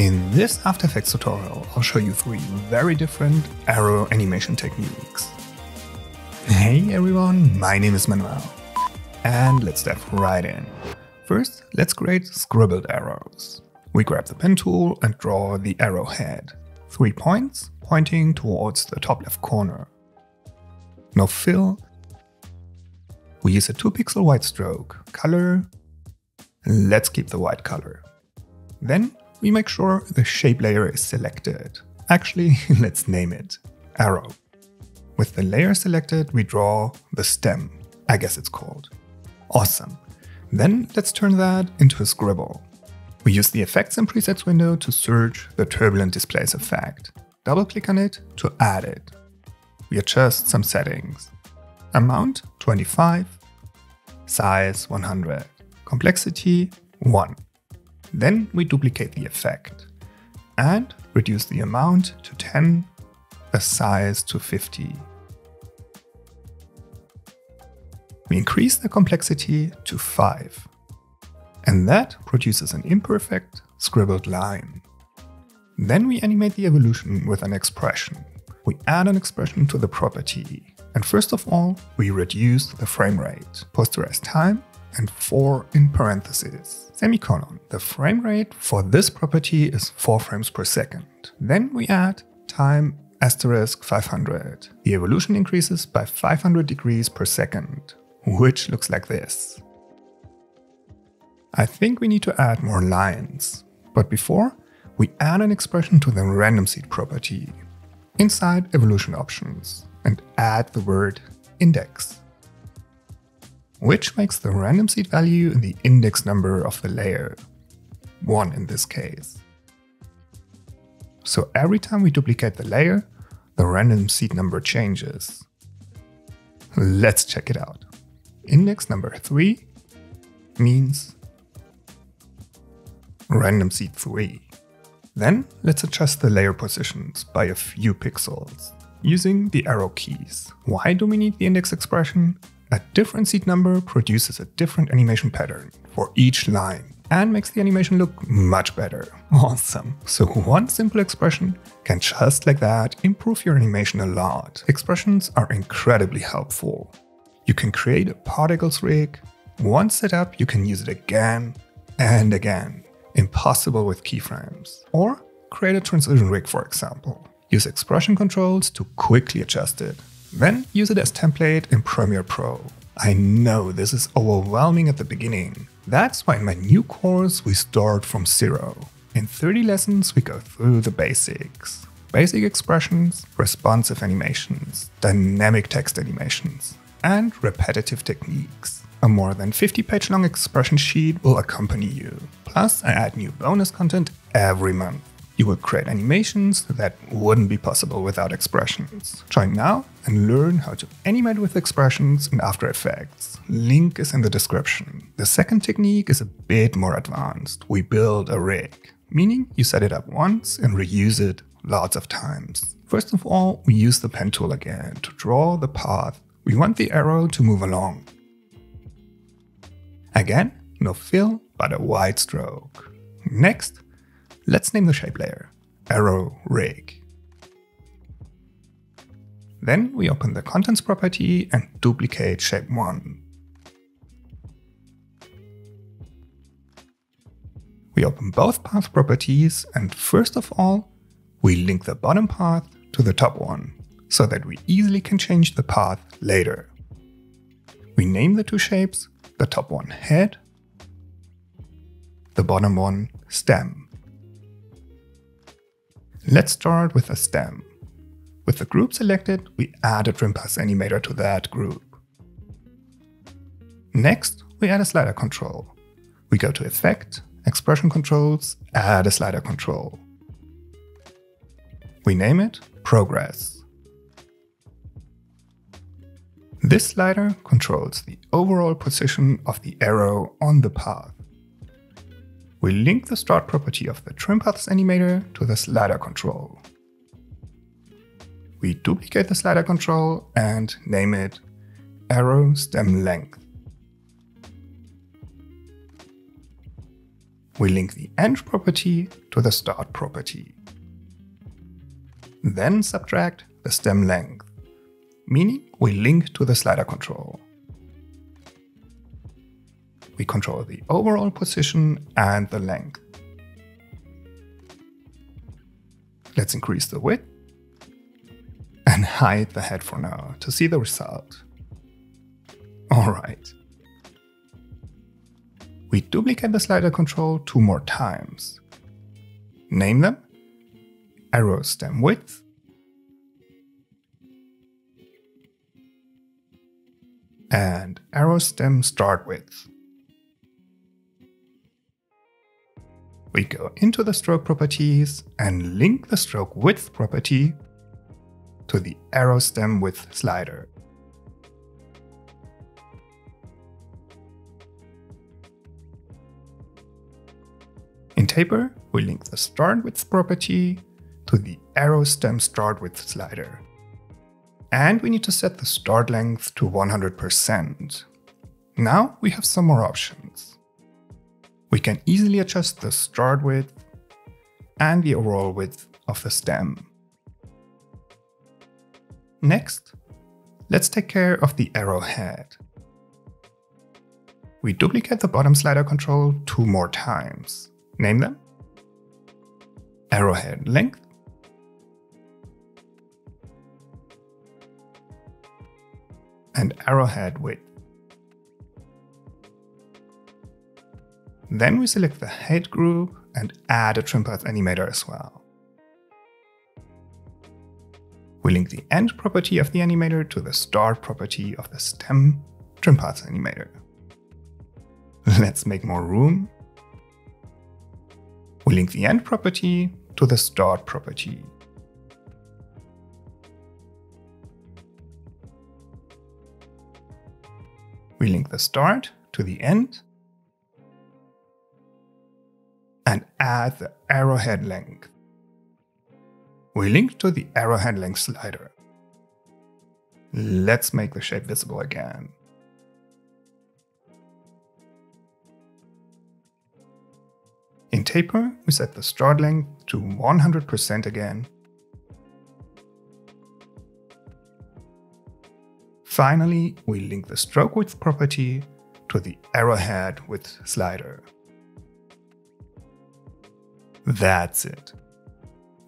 In this After Effects tutorial, I'll show you three very different arrow animation techniques. Hey everyone, my name is Manuel. And let's dive right in. First, let's create scribbled arrows. We grab the pen tool and draw the arrow head. 3 points pointing towards the top left corner. Now fill. We use a 2-pixel white stroke. Color. Let's keep the white color. Then we make sure the shape layer is selected. Actually, let's name it arrow. With the layer selected, we draw the stem, I guess it's called. Awesome. Then let's turn that into a scribble. We use the Effects and Presets window to search the Turbulent Displace effect. Double-click on it to add it. We adjust some settings. Amount 25, size 100, complexity 1. Then we duplicate the effect and reduce the amount to 10, the size to 50. We increase the complexity to 5. And that produces an imperfect, scribbled line. Then we animate the evolution with an expression. We add an expression to the property. And first of all, we reduce the frame rate, posterize time, and 4 in parentheses, semicolon. The frame rate for this property is 4 frames per second. Then we add time asterisk 500. The evolution increases by 500 degrees per second, which looks like this. I think we need to add more lines. But before, we add an expression to the random seed property inside evolution options and add the word index, which makes the random seed value the index number of the layer, 1 in this case. So every time we duplicate the layer, the random seed number changes. Let's check it out. Index number 3 means random seed 3. Then let's adjust the layer positions by a few pixels using the arrow keys. Why do we need the index expression? A different seed number produces a different animation pattern for each line and makes the animation look much better. Awesome. So one simple expression can just like that improve your animation a lot. Expressions are incredibly helpful. You can create a particles rig. Once set up, you can use it again and again. Impossible with keyframes. Or create a transition rig, for example. Use expression controls to quickly adjust it. Then use it as template in Premiere Pro. I know this is overwhelming at the beginning. That's why in my new course we start from zero. In 30 lessons we go through the basics. Basic expressions, responsive animations, dynamic text animations, and repetitive techniques. A more than 50-page long expression sheet will accompany you. Plus, I add new bonus content every month. You will create animations that wouldn't be possible without expressions. Join now and learn how to animate with expressions in After Effects. Link is in the description. The second technique is a bit more advanced. We build a rig, meaning you set it up once and reuse it lots of times. First of all, we use the pen tool again to draw the path. We want the arrow to move along. Again, no fill, but a wide stroke. Next, let's name the shape layer, arrow rig. Then we open the contents property and duplicate shape 1. We open both path properties and first of all, we link the bottom path to the top one, so that we easily can change the path later. We name the two shapes. The top one head, the bottom one stem. Let's start with a stem. With the group selected, we add a trim pass animator to that group. Next, we add a slider control. We go to Effect, Expression Controls, add a slider control. We name it Progress. This slider controls the overall position of the arrow on the path. We link the start property of the trim paths animator to the slider control. We duplicate the slider control and name it arrow stem length. we link the end property to the start property. Then subtract the stem length, meaning we link to the slider control. We control the overall position and the length. Let's increase the width and hide the head for now to see the result. Alright. We duplicate the slider control 2 more times. Name them arrow stem width and arrow stem start width. We go into the stroke properties and link the stroke width property to the arrow stem width slider. In taper, we link the start width property to the arrow stem start width slider. And we need to set the start length to 100%. Now we have some more options. We can easily adjust the start width and the overall width of the stem. Next, let's take care of the arrow head. We duplicate the bottom slider control 2 more times. Name them arrowhead length and arrowhead width. Then we select the head group and add a trim path animator as well. We link the end property of the animator to the start property of the stem trim path animator. Let's make more room. We link the end property to the start property. We link the start to the end and add the arrowhead length. We link to the arrowhead length slider. Let's make the shape visible again. In taper, we set the start length to 100% again. Finally, we link the stroke width property to the arrowhead width slider. That's it.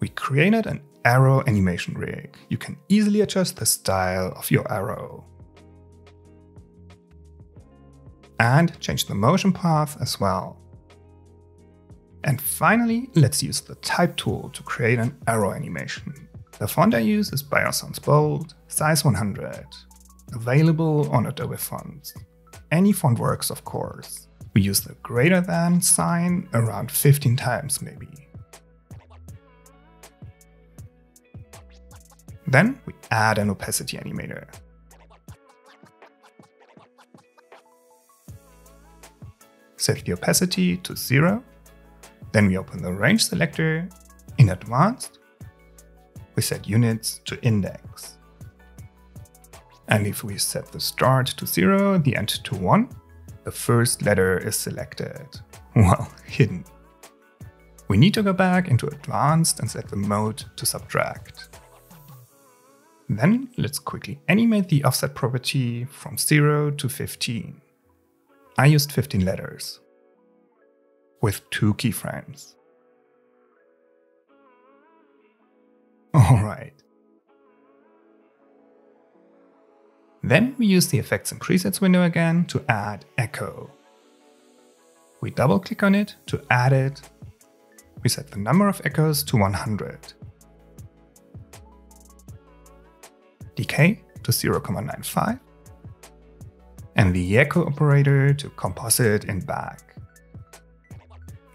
We created an arrow animation rig. You can easily adjust the style of your arrow and change the motion path as well. And finally, let's use the type tool to create an arrow animation. The font I use is Biosans Bold, size 100, available on Adobe Fonts. Any font works, of course. We use the greater than sign around 15 times maybe. Then we add an opacity animator. Set the opacity to 0. Then we open the range selector. In advanced, we set units to index. And if we set the start to 0, the end to 1, the first letter is selected. Well, hidden. We need to go back into advanced and set the mode to subtract. Then let's quickly animate the offset property from 0 to 15. I used 15 letters. With 2 keyframes. Alright. Then we use the Effects and Presets window again to add echo. We double click on it to add it. We set the number of echoes to 100. Decay to 0.95. And the echo operator to composite in back.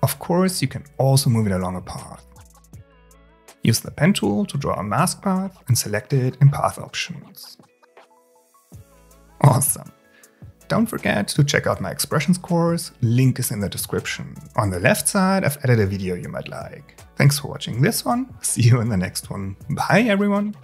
Of course, you can also move it along a path. Use the pen tool to draw a mask path and select it in path options. Awesome! Don't forget to check out my expressions course, link is in the description. On the left side, I've added a video you might like. Thanks for watching this one, see you in the next one. Bye everyone!